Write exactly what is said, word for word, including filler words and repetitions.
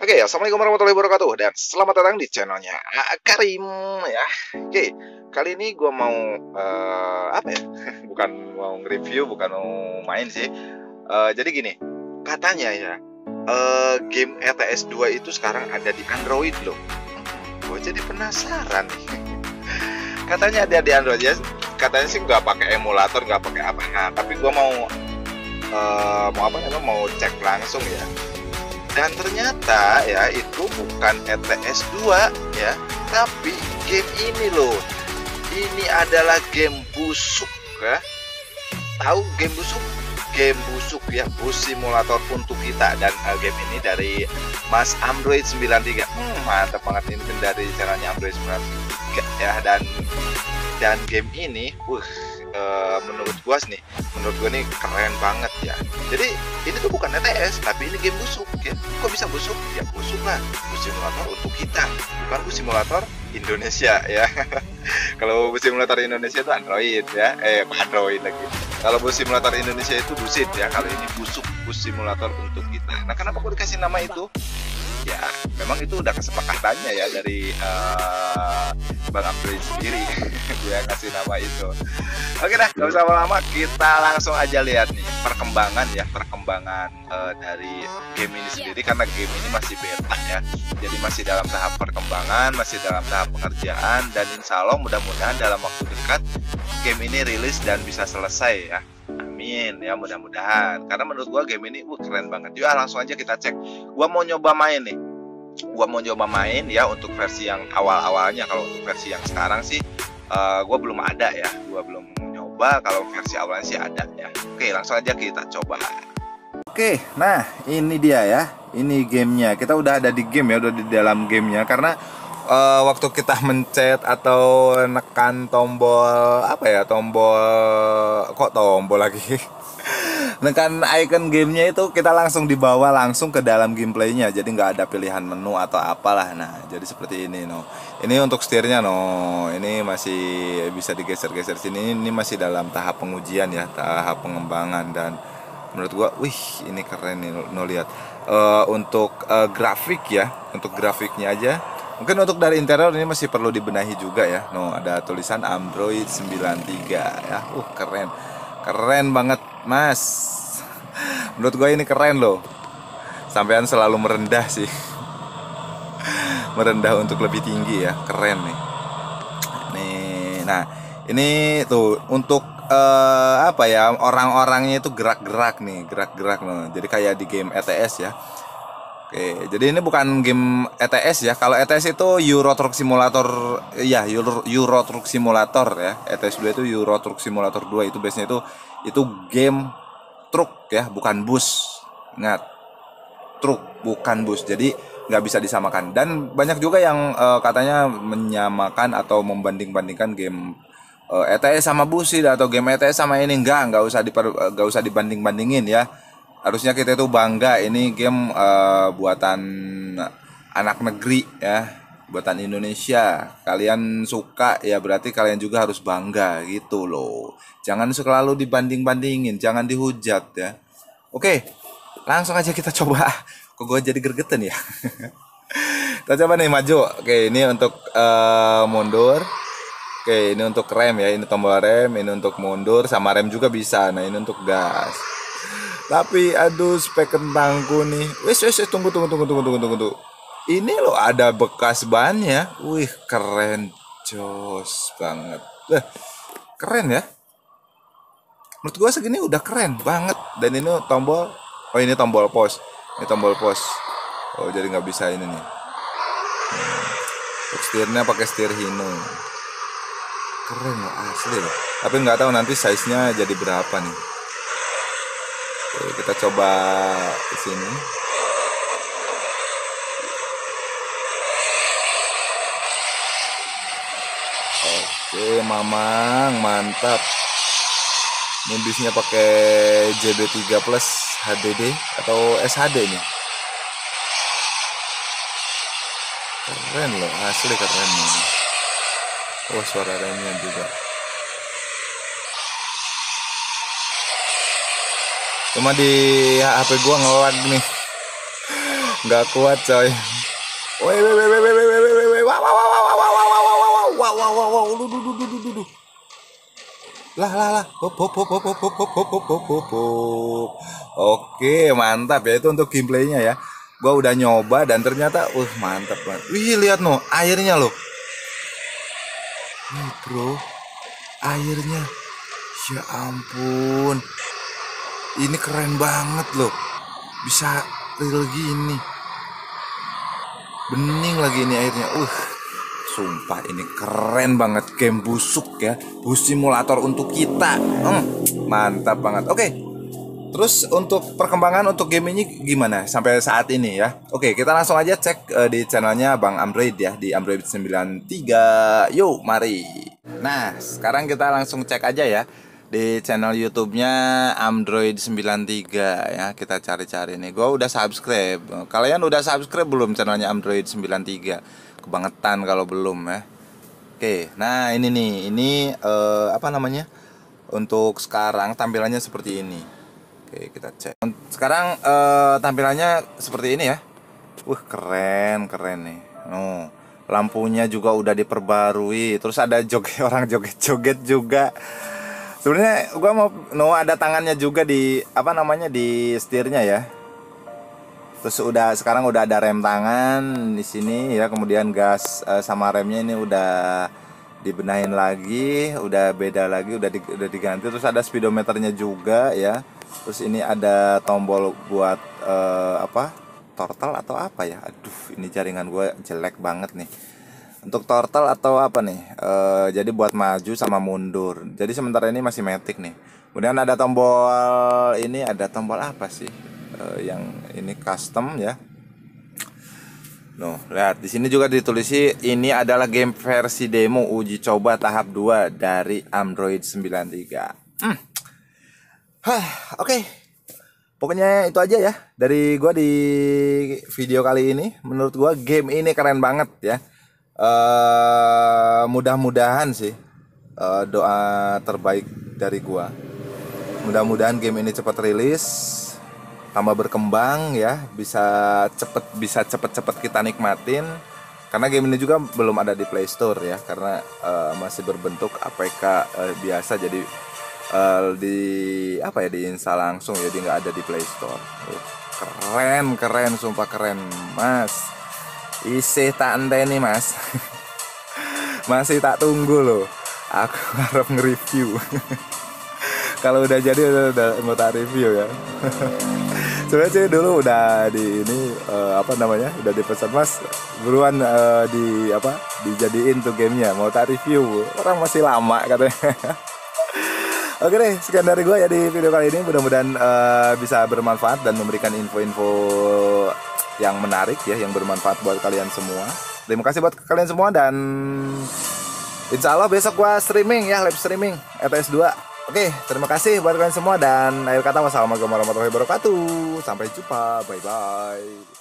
Oke, okay, assalamualaikum warahmatullahi wabarakatuh dan selamat datang di channelnya Karim ya. Oke, okay, kali ini gue mau uh, apa ya? Bukan mau review, bukan mau main sih. Uh, jadi gini, katanya ya uh, game E T S dua itu sekarang ada di Android loh. Gue jadi penasaran nih. Katanya ada di Android ya. Katanya sih nggak pakai emulator, nggak pakai apa. Nah, tapi gue mau uh, mau apa namanya? Mau cek langsung ya. Dan ternyata ya itu bukan E T S dua ya, tapi game ini loh. Ini adalah game busuk ya. Tahu game busuk? Game busuk ya, bus simulator untuk kita. Dan uh, game ini dari Mas Amdroid sembilan tiga. Hmm, mantap banget ini dari channelnya Amdroid sembilan tiga ya. Dan dan game ini, uh, uh, menurut gua nih, menurut gua nih keren banget ya. Jadi ini tuh bukan E T S, tapi ini game busuk ya. Kok bisa busuk? Ya busuk lah, bus simulator untuk kita, bukan bus simulator Indonesia ya. Kalau bus simulator Indonesia itu Android ya, eh Android lagi. Kalau bus simulator Indonesia itu BUSSID ya. Kalau ini busuk, bus simulator untuk kita. Nah, kenapa gua dikasih nama itu? Ya, memang itu udah kesepakatannya ya dari uh, Bang Amri sendiri. Dia kasih nama itu. Oke dah, gak usah lama-lama, kita langsung aja lihat nih perkembangan ya, perkembangan uh, dari game ini sendiri, karena game ini masih beta ya. Jadi masih dalam tahap perkembangan, masih dalam tahap pengerjaan, dan insya Allah mudah-mudahan dalam waktu dekat game ini rilis dan bisa selesai ya. Amin ya, mudah-mudahan, karena menurut gua game ini uh, keren banget. Yuk langsung aja kita cek. Gua mau nyoba main nih, gua mau nyoba main ya untuk versi yang awal-awalnya. Kalau untuk versi yang sekarang sih uh, gua belum ada ya, gua belum nyoba. Kalau versi awalnya sih ada ya. Oke, langsung aja kita coba. Oke, nah ini dia ya, ini gamenya. Kita udah ada di game ya, udah di dalam gamenya. Karena uh, waktu kita mencet atau nekan tombol apa ya, tombol kok tombol lagi nekan icon gamenya itu, kita langsung dibawa langsung ke dalam gameplaynya. Jadi nggak ada pilihan menu atau apalah. Nah jadi seperti ini no. Ini untuk setirnya no. Ini masih bisa digeser-geser sini. Ini masih dalam tahap pengujian ya, tahap pengembangan. Dan menurut gua, wih ini keren nih no, lihat uh, untuk uh, grafik ya, untuk grafiknya aja. Mungkin untuk dari interior ini masih perlu dibenahi juga ya. No, ada tulisan Amdroid sembilan tiga ya. Uh, keren. Keren banget, Mas. Menurut gue ini keren loh. Sampean selalu merendah sih. Merendah untuk lebih tinggi ya. Keren nih. Nih, nah, ini tuh untuk eh, apa ya? Orang-orangnya itu gerak-gerak nih, gerak-gerak loh. Jadi kayak di game E T S ya. Oke, jadi ini bukan game E T S ya. Kalau E T S itu Euro Truck Simulator ya, Euro, Euro Truck Simulator ya. E T S dua itu Euro Truck Simulator dua, itu biasanya itu itu game truk ya, bukan bus. Ingat, truk bukan bus. Jadi nggak bisa disamakan. Dan banyak juga yang uh, katanya menyamakan atau membanding-bandingkan game uh, E T S sama BUSSID atau game E T S sama ini. Enggak, nggak usah diper, nggak usah dibanding-bandingin ya. Harusnya kita itu bangga, ini game uh, buatan anak negeri ya, buatan Indonesia. Kalian suka ya berarti kalian juga harus bangga gitu loh. Jangan selalu dibanding-bandingin, jangan dihujat ya. Oke, langsung aja kita coba. Kok gue jadi gergeten ya. Kita coba nih maju. Oke, ini untuk uh, mundur. Oke, ini untuk rem ya, ini tombol rem, ini untuk mundur, sama rem juga bisa. Nah, ini untuk gas. Tapi aduh spek kentangku nih. Wis wis tunggu tunggu tunggu tunggu tunggu tunggu. Ini loh ada bekas bannya. Wih keren jos banget. Eh, keren ya. Menurut gua segini udah keren banget. Dan ini tombol, oh ini tombol pause. Ini tombol pause. Oh jadi nggak bisa ini nih. Untuk setirnya pakai setir Hino. Keren loh asli loh. Tapi nggak tahu nanti size-nya jadi berapa nih. Oke, kita coba ke sini. Oke, Mamang, mantap. Ini bisnya pakai J B tiga plus H D D atau S H D nih. Keren loh, asli keren nih. Oh, suara remnya juga. Cuma di H P gua ngelag nih. Nggak kuat coy. Woi woi woi woi woi woi woi. Wow wow wow wow wow wow wow wow wow. Duh duh duh duh duh. Lah lah lah. Hop hop hop hop hop hop hop hop. Oke, mantap ya, itu untuk gameplaynya ya. Gua udah nyoba dan ternyata uh mantap banget. Wih, lihat noh airnya loh. Nih, bro. Airnya. Ya ampun. Ini keren banget loh. Bisa real gini. Bening lagi ini airnya. Uh, sumpah ini keren banget game busuk ya. Bus simulator untuk kita. Hmm, mantap banget. Oke. Okay. Terus untuk perkembangan untuk game ini gimana sampai saat ini ya? Oke, kita langsung aja cek uh, di channelnya Bang Amdroid ya, di Amdroid sembilan tiga. Yuk, mari. Nah, sekarang kita langsung cek aja ya di channel YouTube-nya Amdroid sembilan tiga ya. Kita cari-cari nih. Gua udah subscribe. Kalian udah subscribe belum channelnya Amdroid sembilan tiga? Kebangetan kalau belum ya. Oke, nah ini nih, ini uh, apa namanya? Untuk sekarang tampilannya seperti ini. Oke, kita cek. Sekarang eh, tampilannya seperti ini ya. Wah, keren, keren nih. Oh, lampunya juga udah diperbarui. Terus ada joget, orang joget-joget juga. Sebenarnya gua mau no ada tangannya juga di apa namanya di setirnya ya. Terus udah sekarang udah ada rem tangan di sini ya. Kemudian gas eh, sama remnya ini udah dibenahin lagi, udah beda lagi, udah di, udah diganti. Terus ada speedometernya juga ya. Terus ini ada tombol buat eh, apa turtle atau apa ya. Aduh, ini jaringan gue jelek banget nih. Untuk turtle atau apa nih eh, jadi buat maju sama mundur. Jadi sementara ini masih matic nih. Kemudian ada tombol ini, ada tombol apa sih eh, yang ini custom ya. Noh, lihat di sini juga ditulisi ini adalah game versi demo uji coba tahap dua dari Amdroid sembilan tiga. Hmm. Hah, oke, okay. Pokoknya itu aja ya dari gua di video kali ini. Menurut gua game ini keren banget ya. Uh, mudah-mudahan sih uh, doa terbaik dari gua. Mudah-mudahan game ini cepat rilis, tambah berkembang ya, bisa cepet bisa cepet-cepet kita nikmatin. Karena game ini juga belum ada di Play Store ya, karena uh, masih berbentuk A P K uh, biasa jadi. Uh, di apa ya diinstal langsung, jadi nggak ada di Play Store. Uh, keren keren sumpah keren mas, isi tak enteni mas. Masih tak tunggu loh, aku harap nge-review. Kalau udah jadi udah, udah mau tak review ya. Sebenarnya dulu udah di ini uh, apa namanya udah dipesan mas, buruan uh, di apa dijadiin tuh gamenya, mau tak review, orang masih lama katanya. Oke deh, sekian dari gue ya di video kali ini. Mudah-mudahan uh, bisa bermanfaat dan memberikan info-info yang menarik ya, yang bermanfaat buat kalian semua. Terima kasih buat kalian semua dan insya Allah besok gue streaming ya, live streaming E T S dua. Oke, terima kasih buat kalian semua dan akhir kata wassalamualaikum warahmatullahi wabarakatuh. Sampai jumpa, bye-bye.